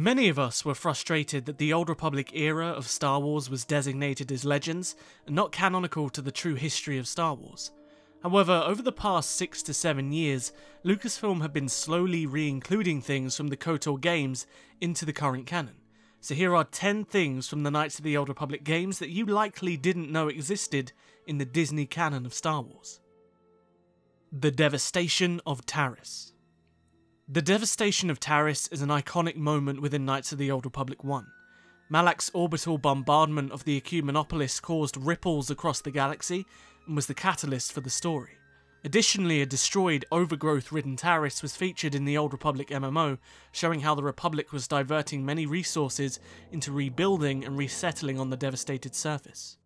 Many of us were frustrated that the Old Republic era of Star Wars was designated as Legends and not canonical to the true history of Star Wars. However, over the past 6 to 7 years, Lucasfilm have been slowly re-including things from the KOTOR games into the current canon. So here are 10 things from the Knights of the Old Republic games that you likely didn't know existed in the Disney canon of Star Wars. The Devastation of Taris. The Devastation of Taris is an iconic moment within Knights of the Old Republic 1. Malak's orbital bombardment of the Ecumenopolis caused ripples across the galaxy and was the catalyst for the story. Additionally, a destroyed, overgrowth-ridden Taris was featured in the Old Republic MMO, showing how the Republic was diverting many resources into rebuilding and resettling on the devastated surface.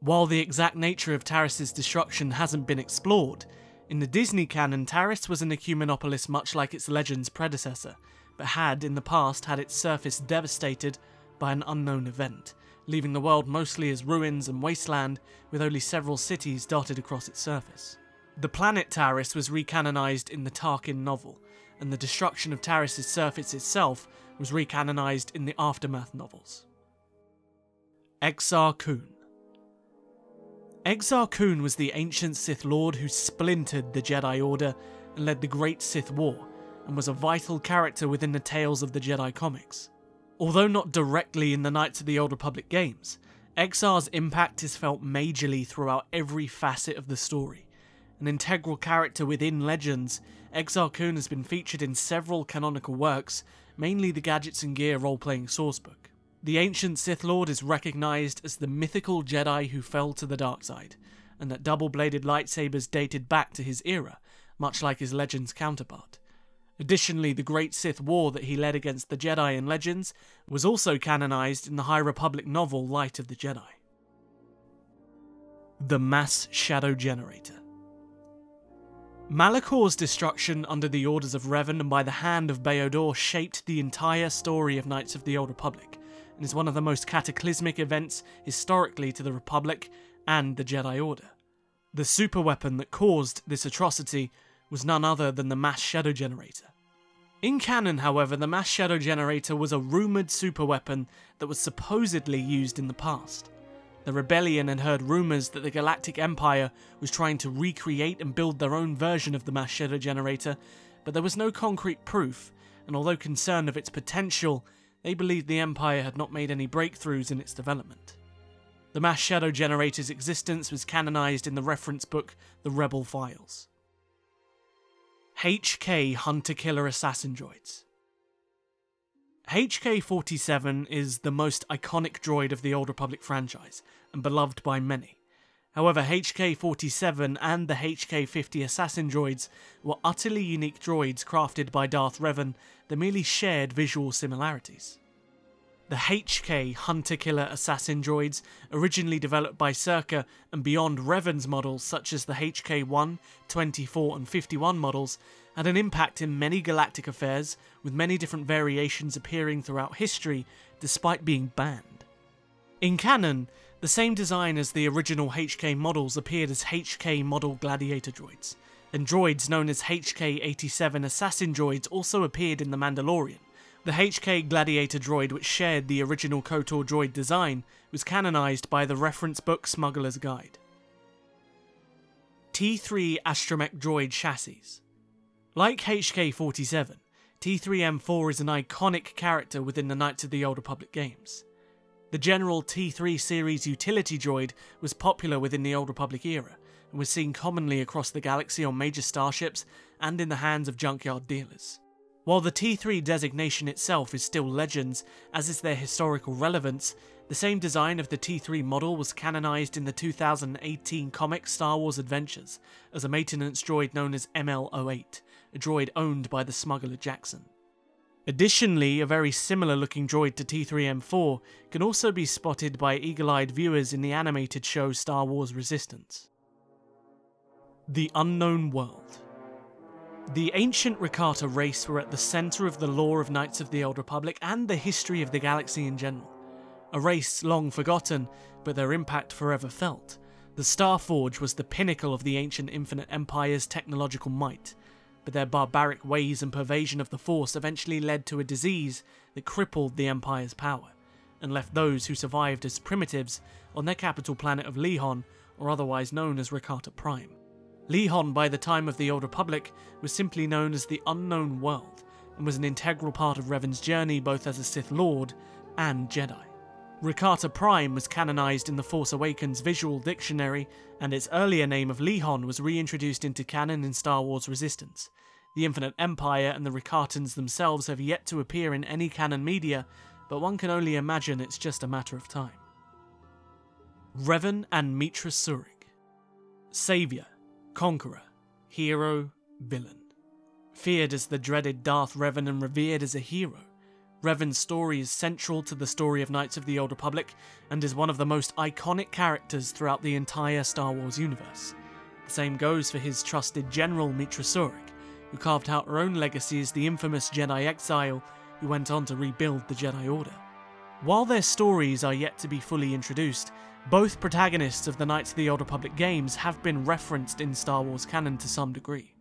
While the exact nature of Taris' destruction hasn't been explored, in the Disney canon, Taris was an Ecumenopolis much like its Legends predecessor, but had in the past had its surface devastated by an unknown event, leaving the world mostly as ruins and wasteland, with only several cities dotted across its surface. The planet Taris was recanonized in the Tarkin novel, and the destruction of Taris' surface itself was recanonized in the Aftermath novels. Exar Kun. Exar Kun was the ancient Sith Lord who splintered the Jedi Order and led the Great Sith War, and was a vital character within the Tales of the Jedi comics. Although not directly in the Knights of the Old Republic games, Exar's impact is felt majorly throughout every facet of the story. An integral character within Legends, Exar Kun has been featured in several canonical works, mainly the Gadgets and Gear role-playing sourcebook. The ancient Sith Lord is recognised as the mythical Jedi who fell to the dark side, and that double-bladed lightsabers dated back to his era, much like his Legends counterpart. Additionally, the Great Sith War that he led against the Jedi in Legends was also canonised in the High Republic novel Light of the Jedi. The Mass Shadow Generator. Malakor's destruction under the orders of Revan and by the hand of Beodor shaped the entire story of Knights of the Old Republic, and is one of the most cataclysmic events historically to the Republic and the Jedi Order. The superweapon that caused this atrocity was none other than the Mass Shadow Generator. In canon, however, the Mass Shadow Generator was a rumoured superweapon that was supposedly used in the past. The Rebellion had heard rumours that the Galactic Empire was trying to recreate and build their own version of the Mass Shadow Generator, but there was no concrete proof, and although concerned of its potential, they believed the Empire had not made any breakthroughs in its development. The Mass Shadow Generator's existence was canonised in the reference book The Rebel Files. HK Hunter-Killer Assassin Droids. HK-47 is the most iconic droid of the Old Republic franchise, and beloved by many. However, HK-47 and the HK-50 assassin droids were utterly unique droids crafted by Darth Revan that merely shared visual similarities. The HK Hunter-Killer Assassin droids, originally developed by Circa and beyond Revan's models such as the HK-1, 24 and 51 models, had an impact in many galactic affairs, with many different variations appearing throughout history despite being banned. In canon, the same design as the original HK models appeared as HK model gladiator droids, and droids known as HK-87 Assassin droids also appeared in The Mandalorian. The HK Gladiator droid, which shared the original KOTOR droid design, was canonised by the reference book Smuggler's Guide. T3 astromech droid chassis. Like HK-47, T3-M4 is an iconic character within the Knights of the Old Republic games. The general T3 series utility droid was popular within the Old Republic era, and was seen commonly across the galaxy on major starships and in the hands of junkyard dealers. While the T3 designation itself is still Legends, as is their historical relevance, the same design of the T3 model was canonised in the 2018 comic Star Wars Adventures as a maintenance droid known as ML-08, a droid owned by the smuggler Jackson. Additionally, a very similar looking droid to T3-M4 can also be spotted by eagle-eyed viewers in the animated show Star Wars Resistance. The Unknown World. The ancient Rakata race were at the centre of the lore of Knights of the Old Republic and the history of the galaxy in general. A race long forgotten, but their impact forever felt. The Starforge was the pinnacle of the ancient Infinite Empire's technological might, but their barbaric ways and pervasion of the Force eventually led to a disease that crippled the Empire's power, and left those who survived as primitives on their capital planet of Lihon, or otherwise known as Rakata Prime. Lihon, by the time of the Old Republic, was simply known as the Unknown World, and was an integral part of Revan's journey both as a Sith Lord and Jedi. Rakata Prime was canonised in the Force Awakens Visual Dictionary, and its earlier name of Lihon was reintroduced into canon in Star Wars Resistance. The Infinite Empire and the Rakatans themselves have yet to appear in any canon media, but one can only imagine it's just a matter of time. Revan and Meetra Surik. Saviour, conqueror, hero, villain. Feared as the dreaded Darth Revan and revered as a hero, Revan's story is central to the story of Knights of the Old Republic and is one of the most iconic characters throughout the entire Star Wars universe. The same goes for his trusted general Meetra Surik, who carved out her own legacy as the infamous Jedi Exile, who went on to rebuild the Jedi Order. While their stories are yet to be fully introduced, both protagonists of the Knights of the Old Republic games have been referenced in Star Wars canon to some degree.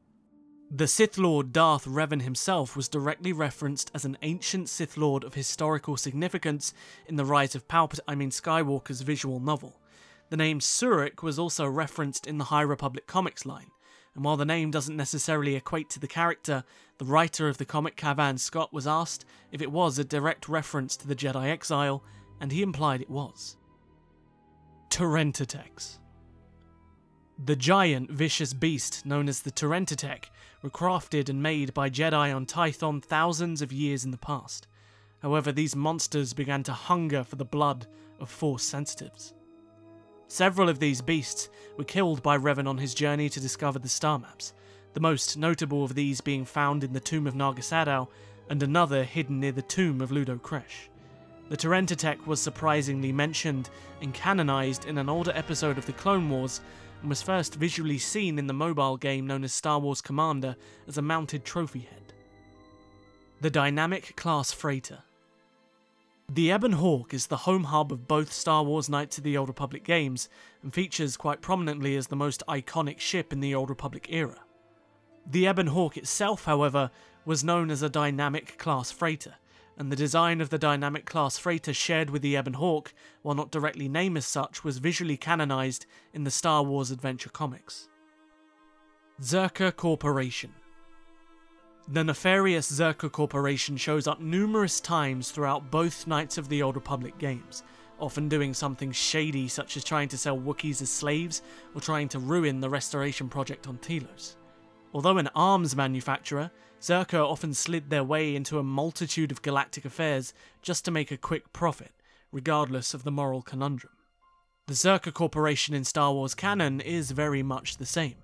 The Sith Lord Darth Revan himself was directly referenced as an ancient Sith Lord of historical significance in the Rise of Skywalker's visual novel. The name Surik was also referenced in the High Republic comics line, and while the name doesn't necessarily equate to the character, the writer of the comic Cavan Scott was asked if it was a direct reference to the Jedi Exile, and he implied it was. Terentatek. The giant, vicious beast known as the Terentatek were crafted and made by Jedi on Tython thousands of years in the past. However, these monsters began to hunger for the blood of Force sensitives. Several of these beasts were killed by Revan on his journey to discover the star maps, the most notable of these being found in the tomb of Narga-Sadao and another hidden near the tomb of Ludo Kresh. The Terentatek was surprisingly mentioned and canonised in an older episode of the Clone Wars, and was first visually seen in the mobile game known as Star Wars Commander as a mounted trophy head. The Dynamic Class Freighter. The Ebon Hawk is the home hub of both Star Wars Knights of the Old Republic games, and features quite prominently as the most iconic ship in the Old Republic era. The Ebon Hawk itself, however, was known as a Dynamic Class Freighter, and the design of the Dynamic Class Freighter shared with the Ebon Hawk, while not directly named as such, was visually canonised in the Star Wars Adventure comics. Zerka Corporation. The nefarious Zerka Corporation shows up numerous times throughout both Knights of the Old Republic games, often doing something shady such as trying to sell Wookiees as slaves or trying to ruin the restoration project on Telos. Although an arms manufacturer, Zerka often slid their way into a multitude of galactic affairs just to make a quick profit, regardless of the moral conundrum. The Zerka Corporation in Star Wars canon is very much the same.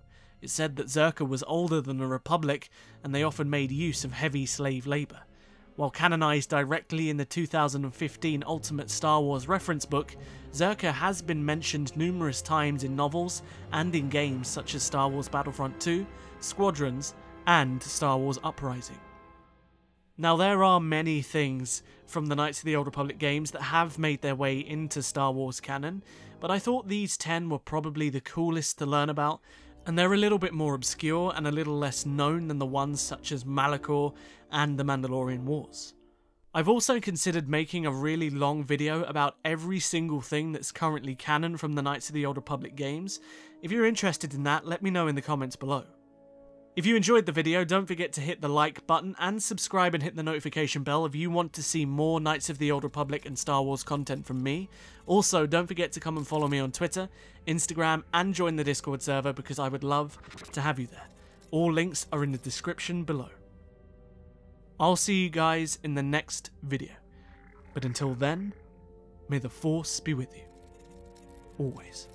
It's said that Zerka was older than the Republic, and they often made use of heavy slave labour. While canonised directly in the 2015 Ultimate Star Wars reference book, Zerka has been mentioned numerous times in novels and in games such as Star Wars Battlefront 2, Squadrons, and Star Wars Uprising. Now, there are many things from the Knights of the Old Republic games that have made their way into Star Wars canon, but I thought these 10 were probably the coolest to learn about, and they're a little bit more obscure and a little less known than the ones such as Malachor and the Mandalorian Wars. I've also considered making a really long video about every single thing that's currently canon from the Knights of the Old Republic games. If you're interested in that, let me know in the comments below. If you enjoyed the video, don't forget to hit the like button and subscribe and hit the notification bell if you want to see more Knights of the Old Republic and Star Wars content from me. Also, don't forget to come and follow me on Twitter, Instagram, and join the Discord server because I would love to have you there. All links are in the description below. I'll see you guys in the next video, but until then, may the Force be with you. Always.